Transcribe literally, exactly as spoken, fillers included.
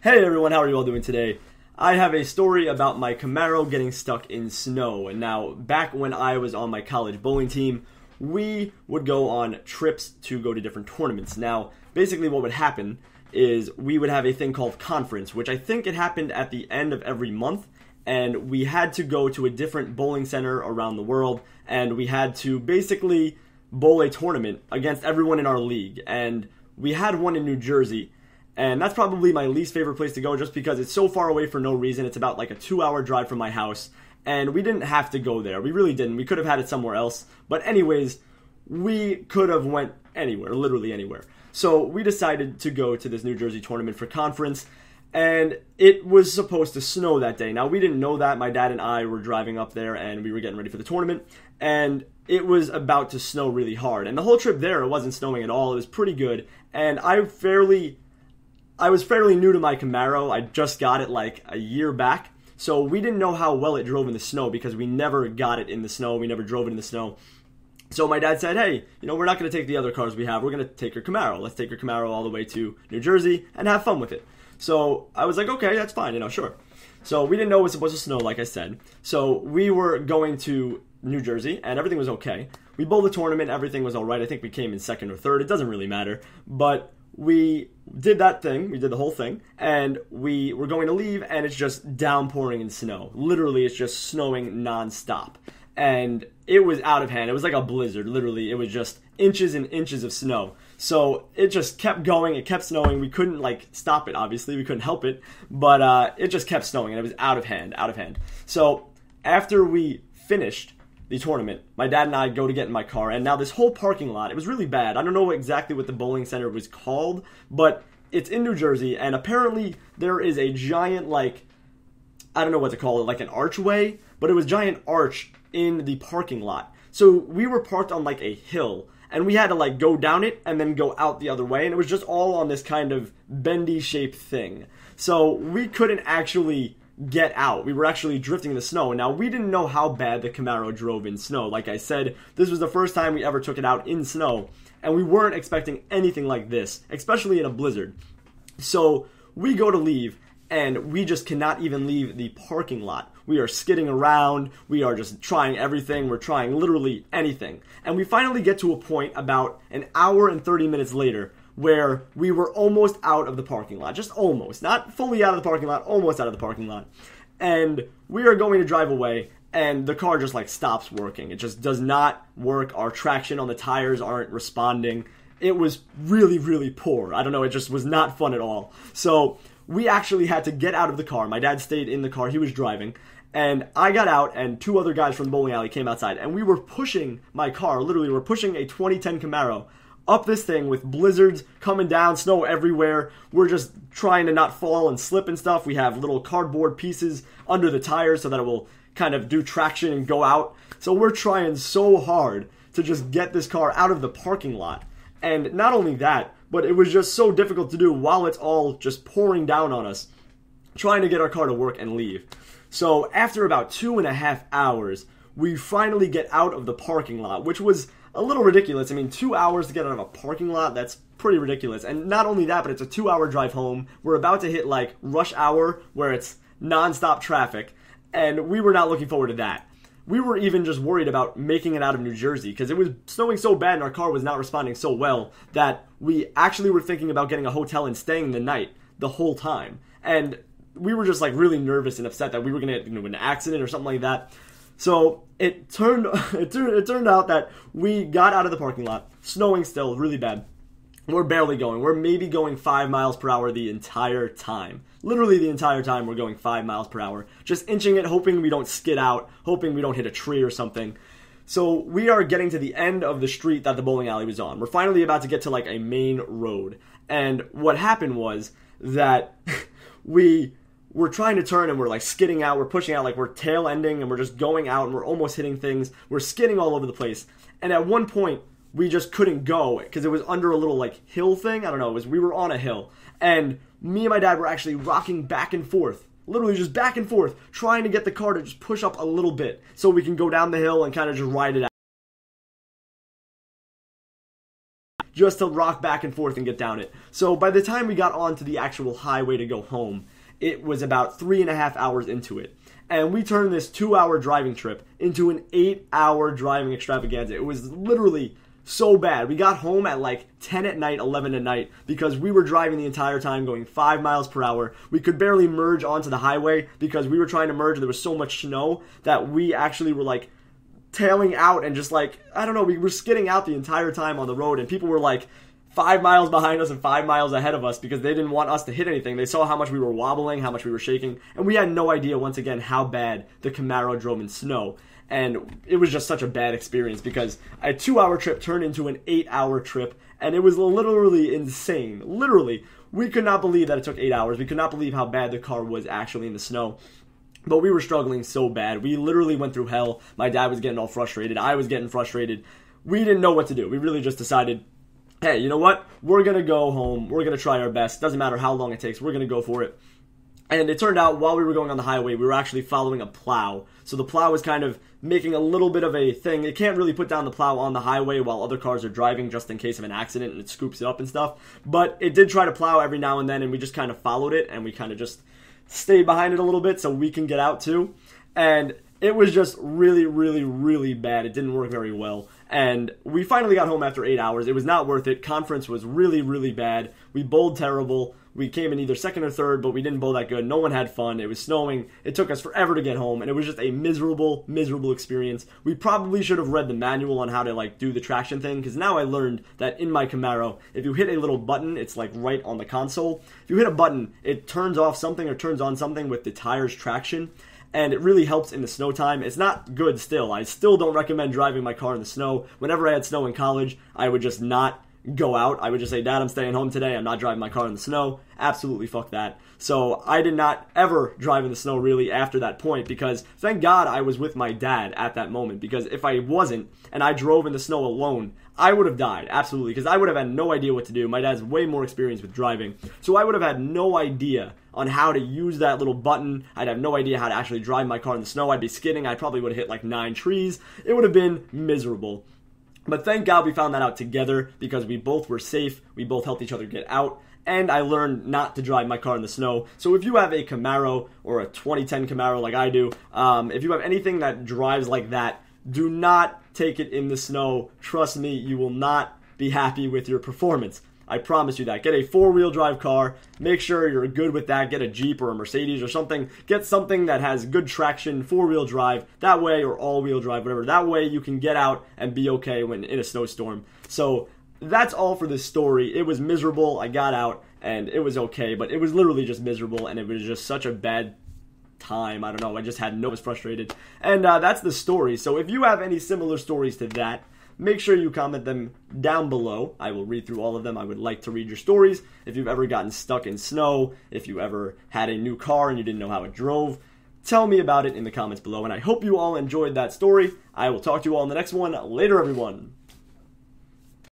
Hey everyone, how are you all doing today? I have a story about my Camaro getting stuck in snow. And now, back when I was on my college bowling team, we would go on trips to go to different tournaments. Now, basically what would happen is we would have a thing called conference, which I think it happened at the end of every month. And we had to go to a different bowling center around the world. And we had to basically bowl a tournament against everyone in our league. And we had one in New Jersey. And that's probably my least favorite place to go just because it's so far away for no reason. It's about like a two hour drive from my house. And we didn't have to go there. We really didn't. We could have had it somewhere else. But anyways, we could have went anywhere, literally anywhere. So we decided to go to this New Jersey tournament for conference. And it was supposed to snow that day. Now, we didn't know that. My dad and I were driving up there and we were getting ready for the tournament. And it was about to snow really hard. And the whole trip there, it wasn't snowing at all. It was pretty good. And I fairly... I was fairly new to my Camaro. I just got it like a year back. So we didn't know how well it drove in the snow because we never got it in the snow. We never drove it in the snow. So my dad said, hey, you know, we're not going to take the other cars we have. We're going to take your Camaro. Let's take your Camaro all the way to New Jersey and have fun with it. So I was like, okay, that's fine, you know, sure. So we didn't know it was supposed to snow, like I said. So we were going to New Jersey and everything was okay. We bowled the tournament. Everything was all right. I think we came in second or third. It doesn't really matter. But we did that thing, we did the whole thing, and we were going to leave, and it's just downpouring in snow. Literally, it's just snowing nonstop. And it was out of hand. It was like a blizzard, literally. It was just inches and inches of snow. So it just kept going, it kept snowing. We couldn't, like, stop it, obviously. We couldn't help it. But uh, it just kept snowing, and it was out of hand, out of hand. So after we finished the tournament, my dad and I go to get in my car, and now this whole parking lot, it was really bad. I don't know exactly what the bowling center was called, but it's in New Jersey, and apparently there is a giant, like, I don't know what to call it, like an archway, but it was giant arch in the parking lot. So we were parked on, like, a hill, and we had to, like, go down it and then go out the other way, and it was just all on this kind of bendy-shaped thing. So we couldn't actually get out. We were actually drifting in the snow. Now, we didn't know how bad the Camaro drove in snow. Like I said, this was the first time we ever took it out in snow, and we weren't expecting anything like this, especially in a blizzard. So we go to leave, and we just cannot even leave the parking lot. We are skidding around. We are just trying everything. We're trying literally anything. And we finally get to a point about an hour and thirty minutes later where we were almost out of the parking lot. Just almost. Not fully out of the parking lot, almost out of the parking lot. And we are going to drive away, and the car just, like, stops working. It just does not work. Our traction on the tires aren't responding. It was really, really poor. I don't know. It just was not fun at all. So we actually had to get out of the car. My dad stayed in the car. He was driving. And I got out, and two other guys from the bowling alley came outside. And we were pushing my car. Literally, we were pushing a twenty ten Camaro up this thing with blizzards coming down, snow everywhere. We're just trying to not fall and slip and stuff. We have little cardboard pieces under the tires so that it will kind of do traction and go out. So we're trying so hard to just get this car out of the parking lot. And not only that, but it was just so difficult to do while it's all just pouring down on us, trying to get our car to work and leave. So after about two and a half hours, we finally get out of the parking lot, which was a little ridiculous. I mean, two hours to get out of a parking lot, that's pretty ridiculous. And not only that, but it's a two-hour drive home. We're about to hit, like, rush hour where it's nonstop traffic, and we were not looking forward to that. We were even just worried about making it out of New Jersey because it was snowing so bad and our car was not responding so well that we actually were thinking about getting a hotel and staying the night the whole time. And we were just, like, really nervous and upset that we were going to get into an accident or something like that. So it turned, it turned it turned out that we got out of the parking lot, snowing still, really bad. We're barely going. We're maybe going five miles per hour the entire time. Literally the entire time we're going five miles per hour. Just inching it, hoping we don't skid out, hoping we don't hit a tree or something. So we are getting to the end of the street that the bowling alley was on. We're finally about to get to, like, a main road. And what happened was that we... we're trying to turn and we're, like, skidding out, we're pushing out, like, we're tail ending and we're just going out and we're almost hitting things. We're skidding all over the place. And at one point, we just couldn't go because it was under a little, like, hill thing. I don't know. It was, we were on a hill. And me and my dad were actually rocking back and forth, literally just back and forth, trying to get the car to just push up a little bit so we can go down the hill and kind of just ride it out. just to rock back and forth and get down it. So by the time we got onto the actual highway to go home, it was about three and a half hours into it. And we turned this two-hour driving trip into an eight-hour driving extravaganza. It was literally so bad. We got home at like ten at night, eleven at night, because we were driving the entire time going five miles per hour. We could barely merge onto the highway because we were trying to merge and there was so much snow that we actually were like tailing out and just like, I don't know, we were skidding out the entire time on the road, and people were like five miles behind us and five miles ahead of us because they didn't want us to hit anything. They saw how much we were wobbling, how much we were shaking, and we had no idea, once again, how bad the Camaro drove in snow. And it was just such a bad experience because a two-hour trip turned into an eight-hour trip, and it was literally insane. Literally, we could not believe that it took eight hours. We could not believe how bad the car was actually in the snow. But we were struggling so bad. We literally went through hell. My dad was getting all frustrated. I was getting frustrated. We didn't know what to do. We really just decided, hey, you know what? We're going to go home. We're going to try our best. Doesn't matter how long it takes. We're going to go for it. And it turned out while we were going on the highway, we were actually following a plow. So the plow was kind of making a little bit of a thing. It can't really put down the plow on the highway while other cars are driving just in case of an accident and it scoops it up and stuff. But it did try to plow every now and then, and we just kind of followed it, and we kind of just stayed behind it a little bit so we can get out too. And it was just really, really, really bad. It didn't work very well. And we finally got home after eight hours. It was not worth it. Conference was really, really bad. We bowled terrible. We came in either second or third, but we didn't bowl that good. No one had fun. It was snowing. It took us forever to get home, and it was just a miserable, miserable experience. We probably should have read the manual on how to, like, do the traction thing, because now I learned that in my Camaro, if you hit a little button, it's, like, right on the console. If you hit a button, it turns off something or turns on something with the tire's traction, and it really helps in the snow time. It's not good still. I still don't recommend driving my car in the snow. Whenever I had snow in college, I would just not go out. I would just say, Dad, I'm staying home today. I'm not driving my car in the snow. Absolutely fuck that. So I did not ever drive in the snow really after that point, because thank God I was with my dad at that moment, because if I wasn't and I drove in the snow alone, I would have died. Absolutely. Because I would have had no idea what to do. My dad's way more experienced with driving. So I would have had no idea on how to use that little button. I'd have no idea how to actually drive my car in the snow. I'd be skidding. I probably would have hit like nine trees. It would have been miserable. But thank God we found that out together, because we both were safe, we both helped each other get out, and I learned not to drive my car in the snow. So if you have a Camaro or a twenty ten Camaro like I do, um, if you have anything that drives like that, do not take it in the snow. Trust me, you will not be happy with your performance. I promise you that. Get a four-wheel drive car. Make sure you're good with that. Get a Jeep or a Mercedes or something. Get something that has good traction, four-wheel drive, that way, or all-wheel drive, whatever. That way you can get out and be okay when in a snowstorm. So that's all for this story. It was miserable. I got out, and it was okay, but it was literally just miserable, and it was just such a bad time. I don't know. I just had no... I was frustrated. And uh, that's the story. So if you have any similar stories to that, make sure you comment them down below. I will read through all of them. I would like to read your stories. If you've ever gotten stuck in snow, if you ever had a new car and you didn't know how it drove, tell me about it in the comments below. And I hope you all enjoyed that story. I will talk to you all in the next one. Later, everyone.